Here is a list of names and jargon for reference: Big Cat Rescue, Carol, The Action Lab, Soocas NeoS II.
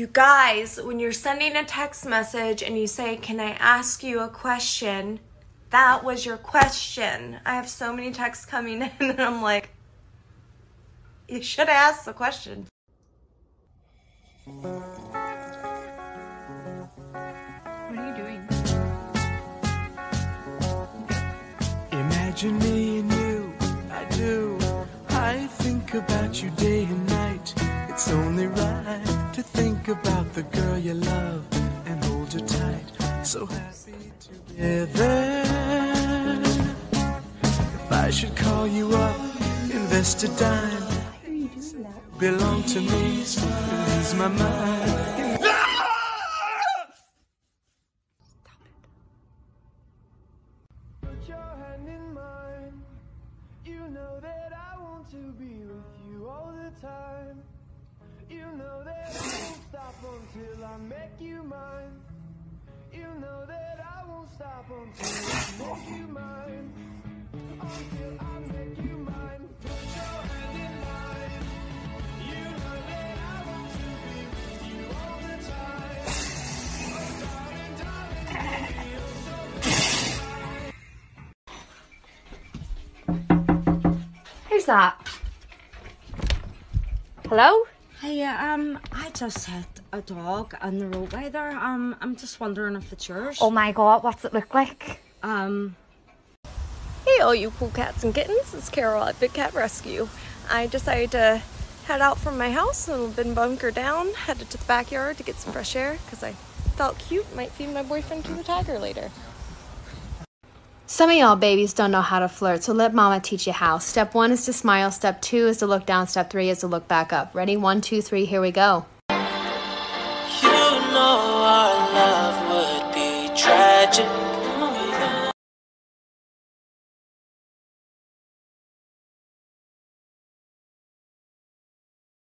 You guys, when you're sending a text message and you say, can I ask you a question? That was your question. I have so many texts coming in and I'm like, you should ask the question. What are you doing? Imagine me and you, I do. I think about you day and night. It's only right to think about the girl you love and hold her tight. So happy together. If I should call you up, invest a dime, belong to me, lose my mind. Stop it. Put your hand in mine. You know that I want to be with you all the time. You know that I won't stop until I make you mine. You know that I won't stop until I make you mine. Until I make you mine. Put your hand in mine. You know that I want to be with you all the time. Oh, darling, darling, you're so beautiful. Who's that? Hello? Hey, I just hit a dog on the roadway there. I'm just wondering if it's yours. Oh my god, what's it look like? Hey all you cool cats and kittens, it's Carol at Big Cat Rescue. I decided to head out from my house and I've been bunkered down, headed to the backyard to get some fresh air because I felt cute, might feed my boyfriend to the tiger later. Some of y'all babies don't know how to flirt, so let mama teach you how. Step 1 is to smile, step 2 is to look down, step 3 is to look back up. Ready? 1, 2, 3, here we go. You know.